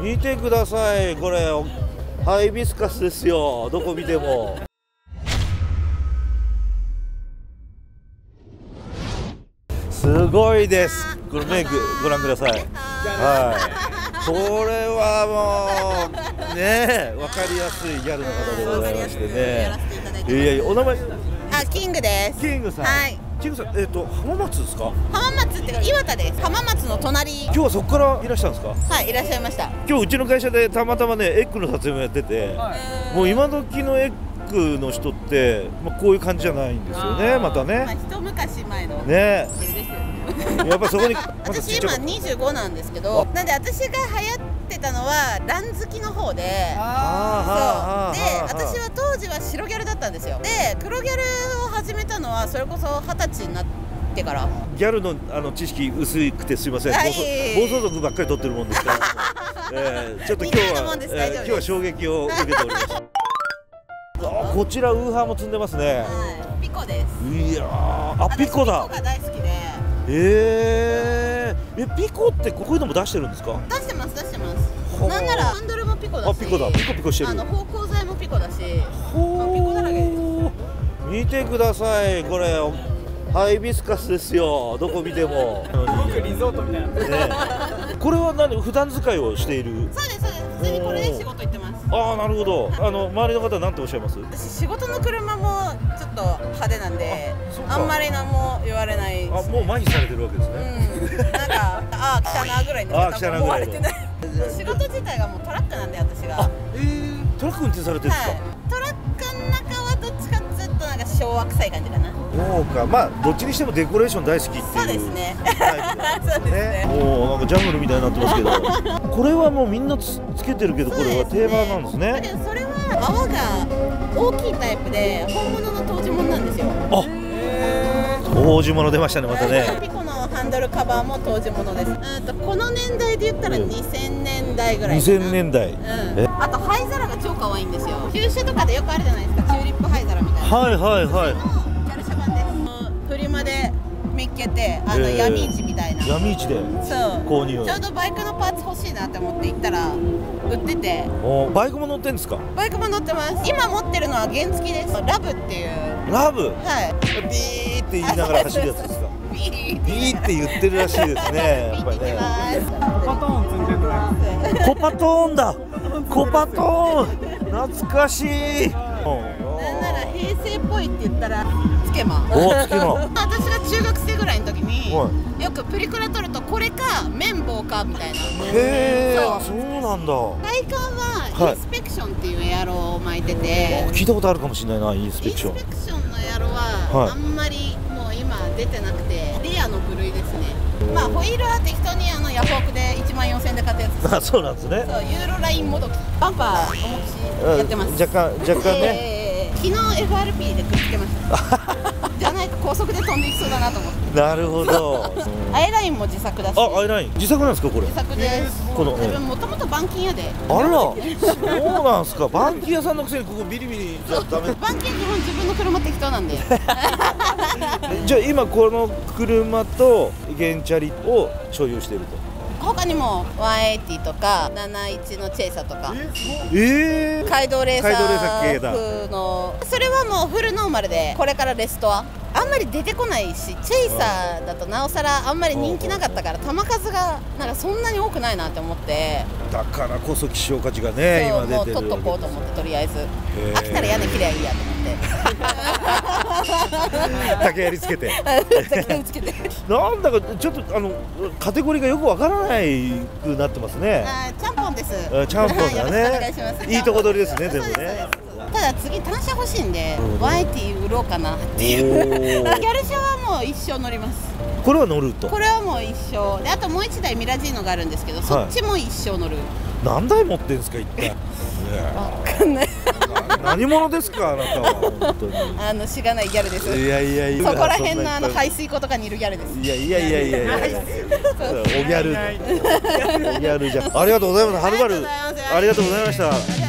見てください、これハイビスカスですよ、どこ見ても。すごいです。このね、ご覧ください。はい。これはもうね、わかりやすいギャルの方でございましてね。いやいや、お名前。あ、キングです。キングさん。はい。キングさん、浜松ですか。浜松ってか、岩手です。浜松の隣。今日はそこからいらっしゃるんですか。はい、いらっしゃいました。今日うちの会社でたまたまね、エッグの撮影もやってて。もう今時のエッグ。の人って、まあ、こういう感じじゃないんですよね、またね。まあ、一昔前の。ね。やっぱそこに。私今25なんですけど、なんで私が流行ってたのは、ラン好きの方で。そう。で、私は当時は白ギャルだったんですよ。で、黒ギャルを始めたのは、それこそ20歳になってから。ギャルの、知識薄くてすいません。暴走族ばっかり取ってるもんですから。ちょっと今日は、今日は衝撃を受けておりました。こちらウーハーも積んでますね。はい、ピコです。いやー、あ、ピコだ。ピコが大好きで。ピコってこういうのも出してるんですか。出してます、出してます。なんならハンドルもピコだし。あ、ピコだ。ピコピコしてる。芳香剤もピコだし。ピコだらけです。見てください、これハイビスカスですよ。どこ見ても。リゾートみたいな。ね。これは何、普段使いをしている。そうです、そうです。普通にこれで仕事行ってます。ああ、なるほど。周りの方は何ておっしゃいます。私、仕事の車もちょっと派手なんで、あんまり何も言われない。あ、もう麻痺されてるわけですね。なんか、ああ来たなぐらいで思われてない。仕事自体がもうトラックなんで、私が。あ、トラック運転されてるんですか。トラックの中はどっちかずっとなんか昭和臭い感じかな。そうか。まあどっちにしてもデコレーション大好きっていう。そうですね。そうですね。おお、なんかジャングルみたいになってますけど、これはもうみんなつけてるけど、これは定番なんですね。だけどそれは泡が大きいタイプで、本物の当時物なんですよ。あ、当時物出ましたね、またね。ピコのハンドルカバーも当時物です。この年代で言ったら2000年代ぐらい。2000年代。あと灰皿が超可愛いんですよ。九州とかでよくあるじゃないですか、チューリップ灰皿みたいな。はいはいはい。フリマで見っけて、闇市みたいな。闇市で購入。ちょうどバイクのパーツ欲しいなって思って行ったら売ってて。バイクも乗ってんですか。バイクも乗ってます。今持ってるのは原付です。ラブっていう。ラブ。はい。ビーって言いながら走るやつですか。ビーって言ってるらしいですね。やっぱりね。コパトーン積んでるんです。コパトーンだ。コパトーン懐かしい。なんなら平成っぽいって言ったらつけま。私が中学生ぐらいの時によくプリクラ撮ると、これか綿棒かみたいな。へえ、そうなんだ。体感はインスペクションっていうエアロを巻いてて。聞いたことあるかもしれないな、インスペクション。インスペクションのエアロはあんまりもう今出てなくて、リアの部類ですね。まあホイールは適当にヤフオクで14000円で買ったやつ。あ、そうなんですね。ユーロラインもどき、バンパーお持ちやってます。若干ね。昨日 F.R.P. でくっつけました。じゃないと高速で飛んでいきそうだなと思って。なるほど。アイラインも自作だし。あ、アイライン自作なんですか、これ。自作です。この。自分もともと板金屋で。あら。そうなんすか。板金屋さんのくせにここビリビリじゃダメ。板金自分の車適当なんで。じゃあ今この車と原チャリを所有していると。他にも180とか71のチェイサーとか、街道レーサー風の。それはもうフルノーマルで、これからレストアあんまり出てこないし、チェイサーだとなおさらあんまり人気なかったから、球数がなんかそんなに多くないなって思って、だからこそ希少価値がね、今出てる。もう取っとこうと思って、とりあえず飽きたら屋根切りゃいいやと思って竹やりつけてなんだかちょっとカテゴリーがよくわからないくなってますね。ちゃんぽんです。ちゃんぽんだね。いいとこ取りですね、全部ね。ただ次単車欲しいんで、YT 売ろうかなっていう。ギャル車はもう一生乗ります。これは乗ると。これはもう一生で、あともう一台ミラジーノがあるんですけど、そっちも一生乗る。何台持ってんですか、一体。分かんない。何者ですか、あなたは。本当にしがないギャルです。いやいやいや、そこら辺の排水溝とかにいるギャルです。いやいやいやいやいや、おギャル、おギャルじゃ。ありがとうございます。はるばるありがとうございました。